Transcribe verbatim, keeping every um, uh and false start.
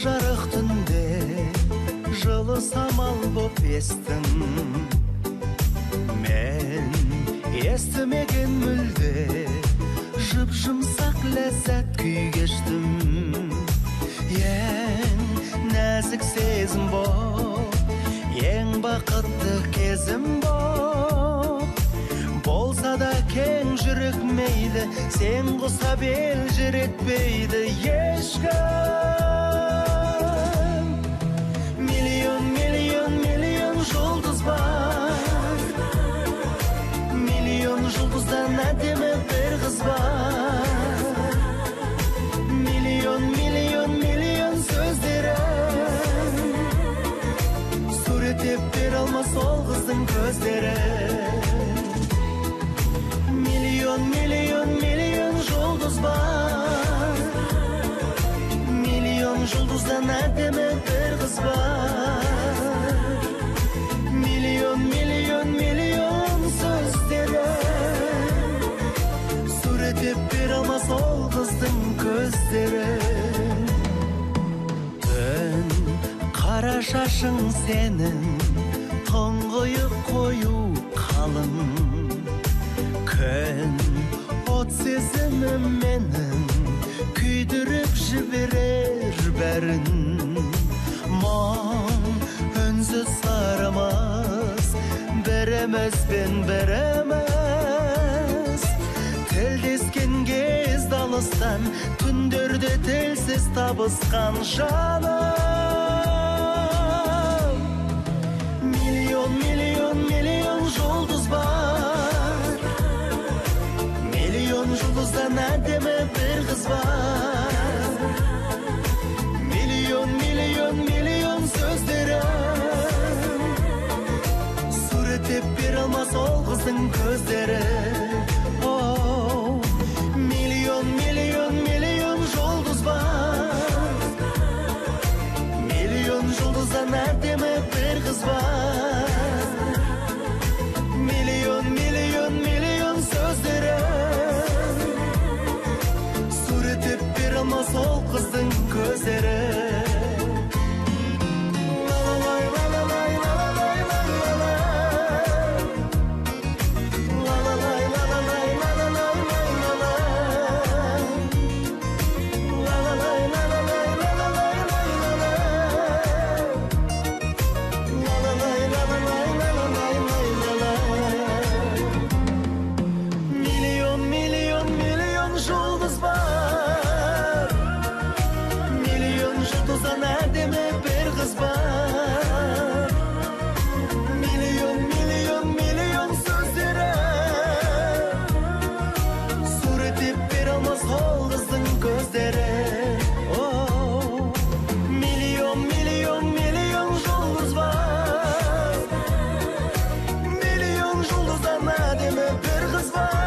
жарық түнде жылы самал боп естім. Мен естімеген мүлде жұп-жұмсақ ләззат күй кештім. Ең нәзік сезім боп, ең бақытты кезім боп, болса да кең жүрек мейлі, сен құса бел жүретпейді ешкім. Миллион, миллион, миллион жұлдыз бар, миллион жұлдыздан әдемі бір қыз бар. Миллион, миллион, миллион сөздері, суреттеп бере алмас ол қыздың көздері. Миллион, миллион, миллион жұлдыз бар, миллион жұлдыздан әдемі бір қыз бар. Миллион, миллион, миллион сөздері, суреттеп бере алмас ол қыздың көздері. Түн қара шашың сенің, тұңғиық қою қалың. Күн от сезімім менің, күйдіріп жіберер бәрін. Мұң үнсіз сырымыз, біріміз бен біріміз. Тілдескен кезде алыстан, түндерде тілсіз табысқан жаным. Миллион, миллион, миллион жұлдыз бар, жұлдыздан әдемі бір қыз бар. Миллион, миллион, миллион сөздері, суреттеп бере алмас ол қыздың көздері. Миллион, миллион, миллион жұлдыз бар, миллион жұлдыздан әдемі бір қыз бар. Миллион, миллион, миллион сөздері, алмас ол қыздың көздері. Let's go.